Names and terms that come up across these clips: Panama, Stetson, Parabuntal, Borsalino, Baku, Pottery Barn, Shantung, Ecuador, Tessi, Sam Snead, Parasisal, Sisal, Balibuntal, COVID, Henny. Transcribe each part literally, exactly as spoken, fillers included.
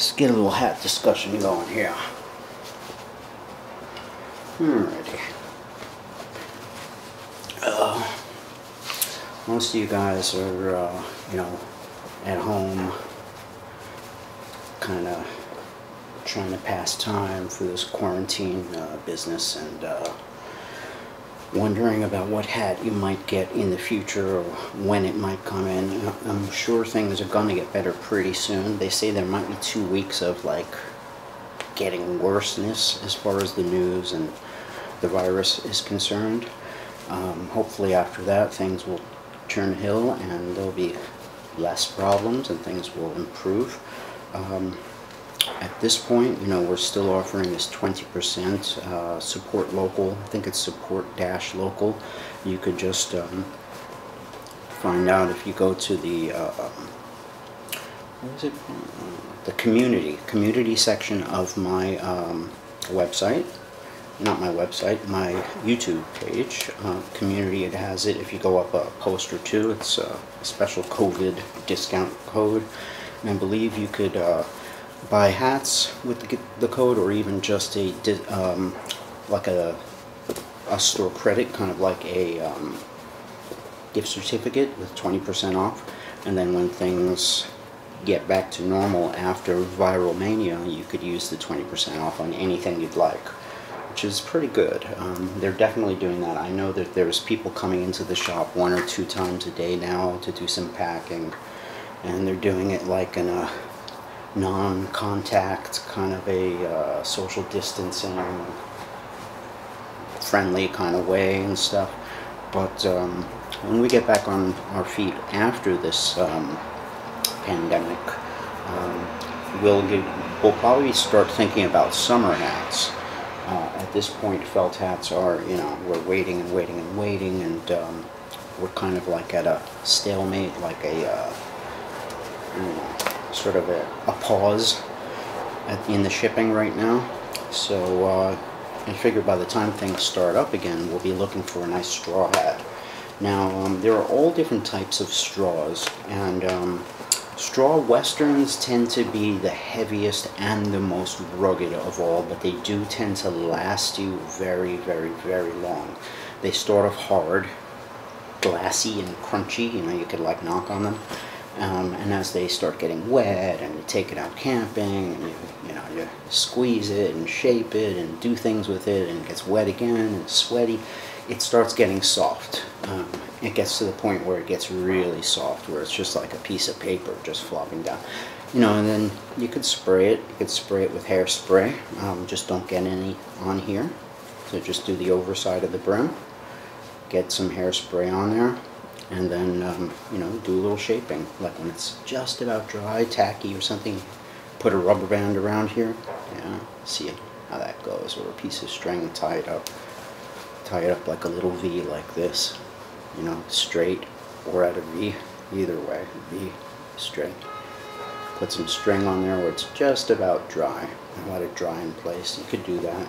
Let's get a little hat discussion going here. Alrighty. Uh, most of you guys are, uh, you know, at home, kind of trying to pass time for this quarantine uh, business, and uh, wondering about what hat you might get in the future or when it might come in. I'm sure things are going to get better pretty soon. They say there might be two weeks of like getting worseness as far as the news and the virus is concerned. Um, hopefully after that things will turn hill and there'll be less problems and things will improve. Um, At this point, you know, we're still offering this twenty percent uh, support local. I think it's support dash local. You could just um, find out if you go to the uh, what is it? the community community section of my um, website. Not my website, my YouTube page. Uh, community, it has it. If you go up a post or two, it's a special COVID discount code, and I believe you could. Uh, buy hats with the, the code, or even just a um, like a, a store credit, kind of like a um, gift certificate with twenty percent off, and then when things get back to normal after Viral Mania, you could use the twenty percent off on anything you'd like, which is pretty good. Um, they're definitely doing that. I know that there's people coming into the shop one or two times a day now to do some packing, and they're doing it like in a non-contact, kind of a uh, social distancing, friendly kind of way and stuff. But um, when we get back on our feet after this um, pandemic, um, we'll, give, we'll probably start thinking about summer hats. Uh, at this point, felt hats are, you know, we're waiting and waiting and waiting, and um, we're kind of like at a stalemate, like a, uh, I don't know, sort of a, a pause at, in the shipping right now. So uh, I figure by the time things start up again, we'll be looking for a nice straw hat. Now um, there are all different types of straws, and um, straw westerns tend to be the heaviest and the most rugged of all, but they do tend to last you very, very, very long. They start off hard, glassy and crunchy, you know, you could like knock on them. Um, and as they start getting wet, and you take it out camping, and you, you know, you squeeze it and shape it and do things with it, and it gets wet again and sweaty, it starts getting soft. Um, it gets to the point where it gets really soft, where it's just like a piece of paper just flopping down. You know, and then you could spray it. You could spray it with hairspray. Um, just don't get any on here. So just do the overside of the brim. Get some hairspray on there. And then, um, you know, do a little shaping. Like when it's just about dry, tacky or something, put a rubber band around here. Yeah, see how that goes. Or a piece of string and tie it up. Tie it up like a little V like this. You know, straight or at a V. Either way, V, straight. Put some string on there where it's just about dry. And let it dry in place. You could do that.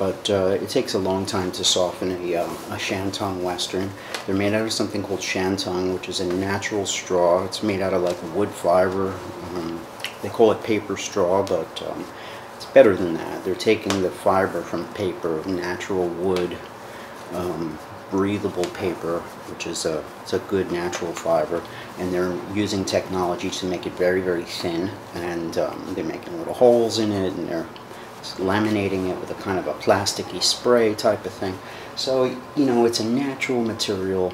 But uh, it takes a long time to soften a, uh, a shantung western. They're made out of something called shantung, which is a natural straw. It's made out of like wood fiber. Um, they call it paper straw, but um, it's better than that. They're taking the fiber from paper, natural wood, um, breathable paper, which is a, it's a good natural fiber, and they're using technology to make it very, very thin, and um, they're making little holes in it, and they're laminating it with a kind of a plasticky spray type of thing. So, you know, it's a natural material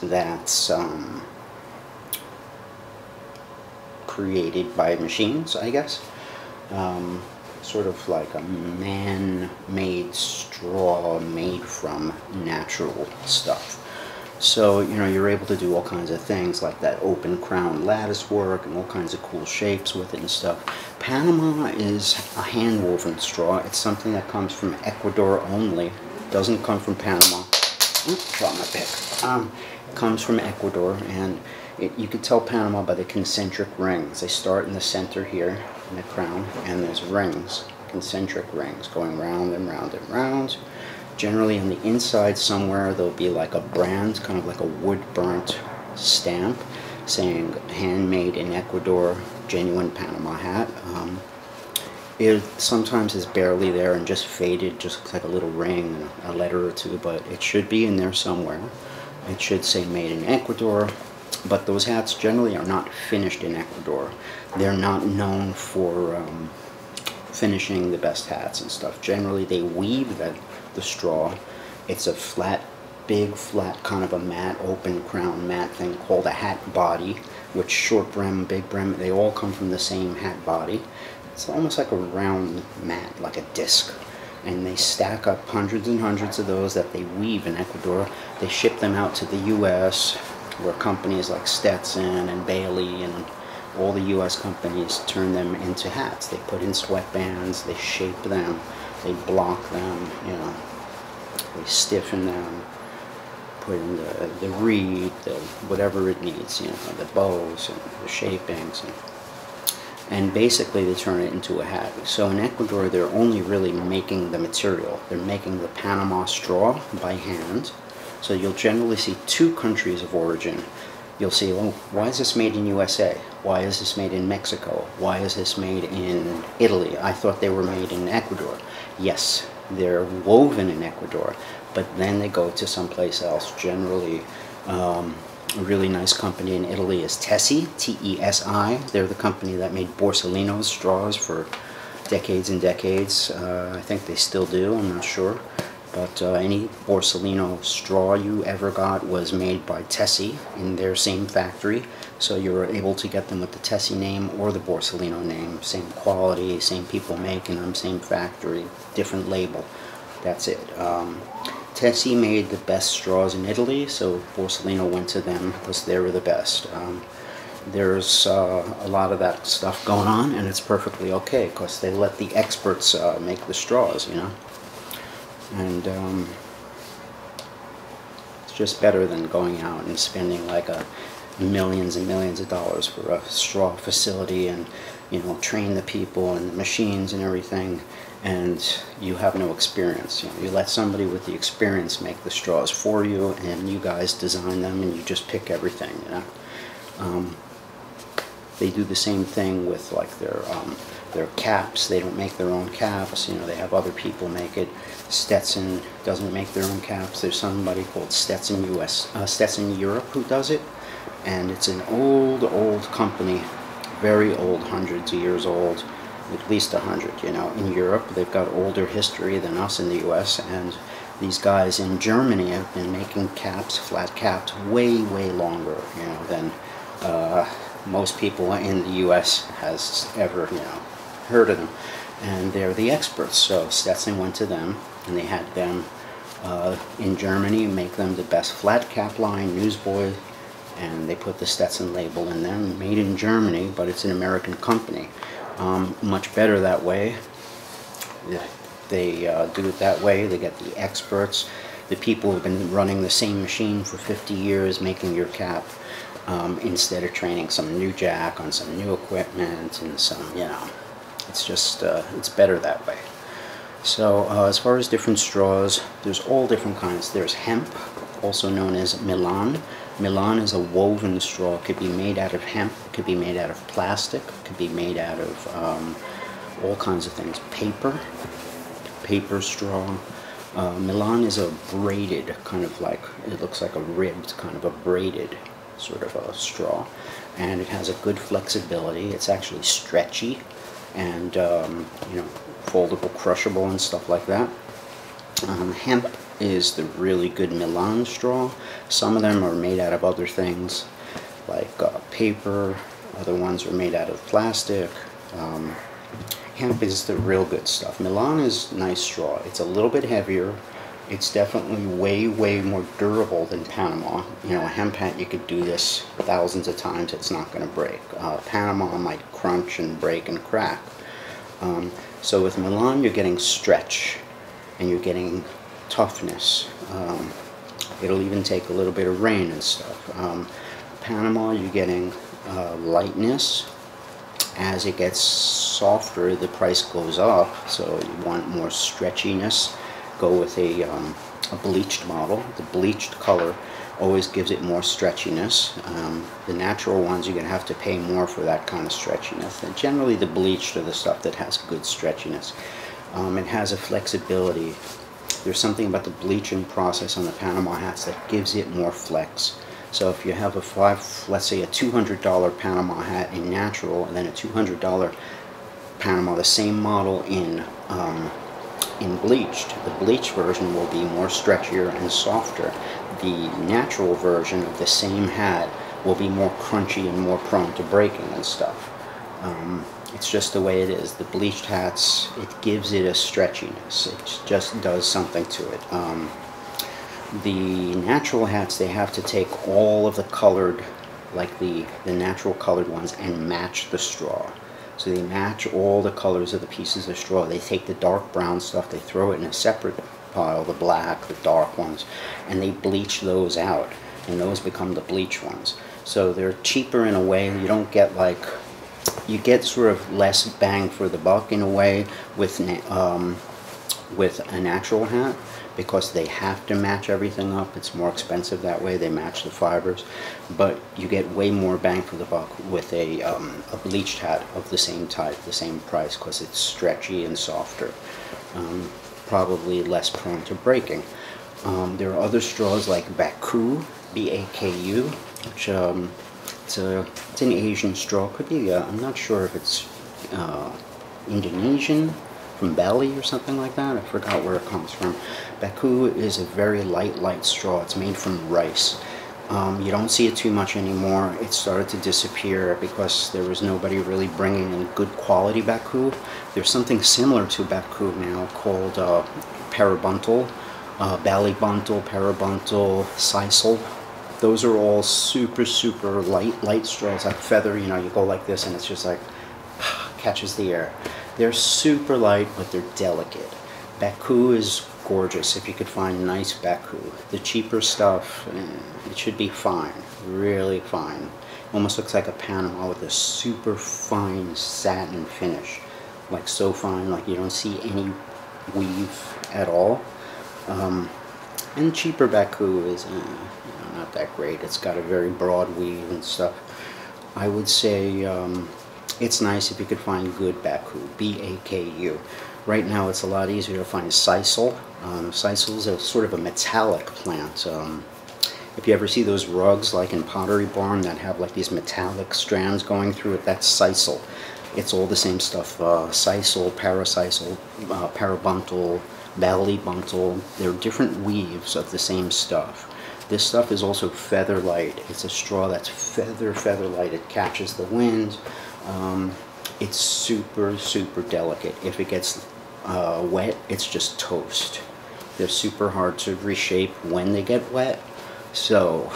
that's um, created by machines, I guess. Um, sort of like a man-made straw made from natural stuff. So, you know, you're able to do all kinds of things like that open crown lattice work and all kinds of cool shapes with it and stuff. Panama is a hand-woven straw. It's something that comes from Ecuador only. It doesn't come from Panama. Oops, dropped my pick. Um, it comes from Ecuador, and it, you can tell Panama by the concentric rings. They start in the center here, in the crown, and there's rings, concentric rings, going round and round and round. Generally on the inside somewhere there'll be like a brand, kind of like a wood burnt stamp saying handmade in Ecuador genuine Panama hat. Um, it sometimes is barely there and just faded, just looks like a little ring and a letter or two, but it should be in there somewhere. It should say made in Ecuador, but those hats generally are not finished in Ecuador. They're not known for um, finishing the best hats and stuff. Generally they weave the, the straw. It's a flat, big flat kind of a mat, open crown mat thing called a hat body, which short brim, big brim, they all come from the same hat body. It's almost like a round mat, like a disc. And they stack up hundreds and hundreds of those that they weave in Ecuador. They ship them out to the U S, where companies like Stetson and Bailey and all the U S companies turn them into hats. They put in sweatbands, they shape them, they block them, you know, they stiffen them, put in the, the reed, the whatever it needs, you know, the bows and the shapings. And, and basically they turn it into a hat. So in Ecuador they're only really making the material. They're making the Panama straw by hand. So you'll generally see two countries of origin. You'll see, well, why is this made in U S A? Why is this made in Mexico? Why is this made in Italy? I thought they were made in Ecuador. Yes, they're woven in Ecuador, but then they go to someplace else. Generally, um, a really nice company in Italy is Tessi, T E S I. They're the company that made Borsalino straws for decades and decades. Uh, I think they still do, I'm not sure. But uh, any Borsalino straw you ever got was made by Tessi in their same factory. So you were able to get them with the Tessi name or the Borsalino name. Same quality, same people making them, same factory, different label. That's it. Um, Tessi made the best straws in Italy, so Borsalino went to them because they were the best. Um, there's uh, a lot of that stuff going on, and it's perfectly okay because they let the experts uh, make the straws, you know. And um, it's just better than going out and spending like a millions and millions of dollars for a straw facility and, you know, train the people and the machines and everything, and you have no experience. You know, you let somebody with the experience make the straws for you, and you guys design them and you just pick everything, you know. Um, they do the same thing with like their um, their caps. They don't make their own caps, you know, they have other people make it. Stetson doesn't make their own caps. There's somebody called Stetson U S, uh, Stetson Europe who does it, and it's an old, old company, very old, hundreds of years old, at least a hundred, you know. In Europe, they've got older history than us in the U S, and these guys in Germany have been making caps, flat caps, way, way longer, you know, than uh, most people in the U S has ever, you know, heard of them, and they're the experts. So Stetson went to them, and they had them uh, in Germany make them the best flat cap line, Newsboy, and they put the Stetson label in them, made in Germany, but it's an American company. Um, much better that way. They uh, do it that way. They get the experts, the people who've been running the same machine for fifty years making your cap, um, instead of training some new jack on some new equipment and some, you know. It's just, uh, it's better that way. So uh, as far as different straws, there's all different kinds. There's hemp, also known as Milan. Milan is a woven straw. It could be made out of hemp, it could be made out of plastic, it could be made out of um, all kinds of things. Paper, paper straw. Uh, Milan is a braided, kind of like, it looks like a ribbed, kind of a braided sort of a straw. And it has a good flexibility. It's actually stretchy and, um, you know, foldable, crushable, and stuff like that. Um, hemp is the really good Milan straw. Some of them are made out of other things, like uh, paper. Other ones are made out of plastic. Um, hemp is the real good stuff. Milan is nice straw. It's a little bit heavier. It's definitely way, way more durable than Panama. You know, a hemp hat, you could do this thousands of times, it's not going to break. Uh, Panama might crunch and break and crack. Um, so with Milan, you're getting stretch, and you're getting toughness. Um, it'll even take a little bit of rain and stuff. Um, Panama, you're getting uh, lightness. As it gets softer, the price goes up, so you want more stretchiness. Go with a, um, a bleached model. The bleached color always gives it more stretchiness. Um, the natural ones, you're going to have to pay more for that kind of stretchiness. And generally the bleached are the stuff that has good stretchiness. Um, it has a flexibility. There's something about the bleaching process on the Panama hats that gives it more flex. So if you have a five, let's say a two hundred dollar Panama hat in natural, and then a two hundred dollar Panama, the same model in um, in bleached, the bleached version will be more stretchier and softer. The natural version of the same hat will be more crunchy and more prone to breaking and stuff. Um, it's just the way it is. The bleached hats, it gives it a stretchiness. It just does something to it. Um, the natural hats, they have to take all of the colored, like the, the natural colored ones, and match the straw. So they match all the colors of the pieces of straw. They take the dark brown stuff, they throw it in a separate pile, the black, the dark ones, and they bleach those out, and those become the bleach ones. So they're cheaper in a way. You don't get like, you get sort of less bang for the buck in a way with, um, with a natural hat, because they have to match everything up. It's more expensive that way. They match the fibers, but you get way more bang for the buck with a, um, a bleached hat of the same type, the same price, because it's stretchy and softer, um, probably less prone to breaking. Um, there are other straws like Baku, B A K U, which um, it's, a, it's an Asian straw. Could be, uh, I'm not sure if it's uh, Indonesian, from Bali or something like that. I forgot where it comes from. Baku is a very light, light straw. It's made from rice. Um, you don't see it too much anymore. It started to disappear because there was nobody really bringing in good quality Baku. There's something similar to Baku now called uh, Parabuntal, uh, Balibuntal, Parabuntal, Sisal. Those are all super, super light, light straws, like feather. You know, you go like this and it's just like, catches the air. They're super light, but they're delicate. Baku is gorgeous if you could find nice Baku. The cheaper stuff, it should be fine, really fine. Almost looks like a Panama with a super fine satin finish. Like so fine, like you don't see any weave at all. Um, and cheaper Baku is uh, you know, not that great. It's got a very broad weave and stuff. I would say um, it's nice if you could find good Baku, B A K U. Right now it's a lot easier to find sisal. Um, sisal is a sort of a metallic plant. Um, if you ever see those rugs like in Pottery Barn that have like these metallic strands going through it, that's sisal. It's all the same stuff, uh, sisal, parasisal, uh, parabuntal, balibuntal. They're different weaves of the same stuff. This stuff is also feather light. It's a straw that's feather, feather light. It catches the wind. Um, it's super, super delicate. If it gets uh, wet, it's just toast. They're super hard to reshape when they get wet. So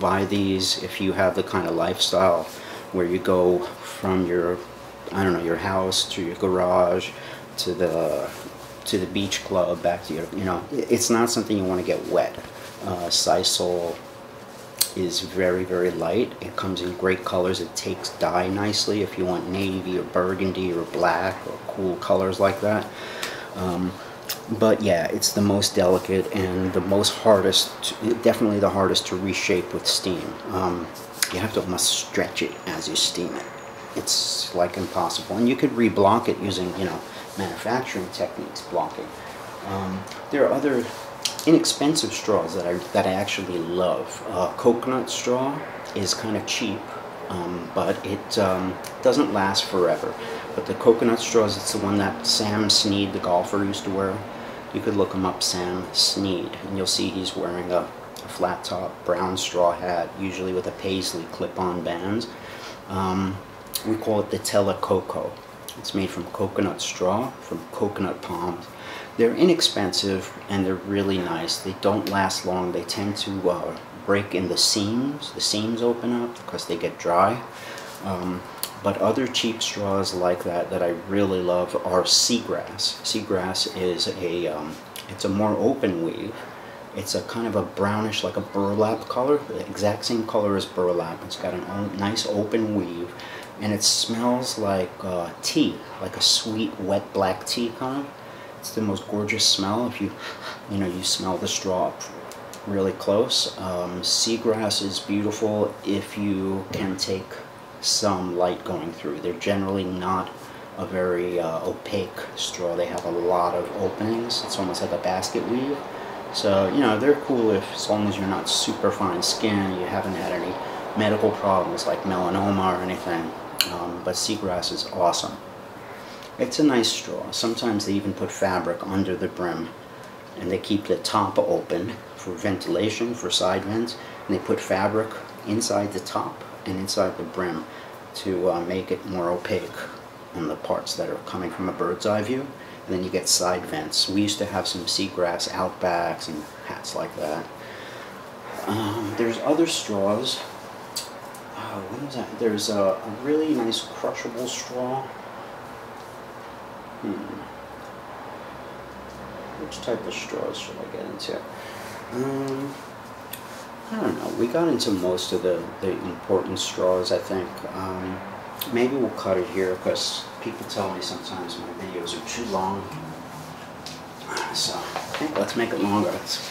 buy these if you have the kind of lifestyle where you go from your, I don't know, your house to your garage to the to the beach club back to your, you know, it's not something you want to get wet. Uh, sisal is very, very light. It comes in great colors. It takes dye nicely if you want navy or burgundy or black or cool colors like that. Um, but yeah, it's the most delicate and the most hardest, definitely the hardest to reshape with steam. Um, you have to almost stretch it as you steam it. It's like impossible. And you could re-block it using, you know, manufacturing techniques blocking. Um, there are other inexpensive straws that I, that I actually love. Uh, coconut straw is kind of cheap, um, but it um, doesn't last forever. But the coconut straws, it's the one that Sam Snead, the golfer, used to wear. You could look him up, Sam Snead, and you'll see he's wearing a, a flat top brown straw hat, usually with a paisley clip-on bands. Um, we call it the Tela Coco. It's made from coconut straw, from coconut palms. They're inexpensive and they're really nice. They don't last long. They tend to uh, break in the seams. The seams open up because they get dry. Um, but other cheap straws like that that I really love are seagrass. Seagrass is a, um, it's a more open weave. It's a kind of a brownish, like a burlap color. The exact same color as burlap. It's got a nice open weave. And it smells like uh, tea, like a sweet, wet black tea kind of. It's the most gorgeous smell. If you, you know, you smell the straw really close. Um, seagrass is beautiful if you can take some light going through. They're generally not a very uh, opaque straw. They have a lot of openings. It's almost like a basket weave. So, you know, they're cool if, as long as you're not super fine skin, you haven't had any medical problems like melanoma or anything. Um, but seagrass is awesome. It's a nice straw. Sometimes they even put fabric under the brim, and they keep the top open for ventilation, for side vents, and they put fabric inside the top and inside the brim to uh, make it more opaque on the parts that are coming from a bird's eye view, and then you get side vents. We used to have some seagrass outbacks and hats like that. Um, there's other straws. Oh, what was that? There's a, a really nice crushable straw. Hmm. Which type of straws should I get into? Um, I don't know. We got into most of the, the important straws, I think. Um, Maybe we'll cut it here because people tell me sometimes my videos are too long. So I think let's make it longer. Let's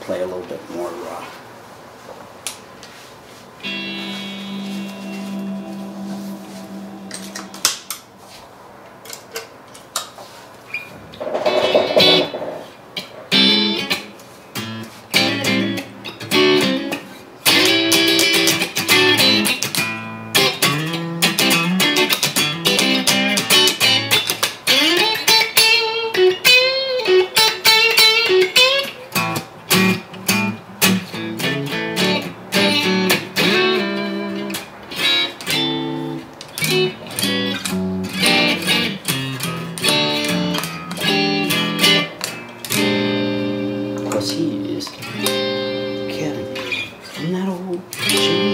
play a little bit more raw. He is kidding me. Isn't that old?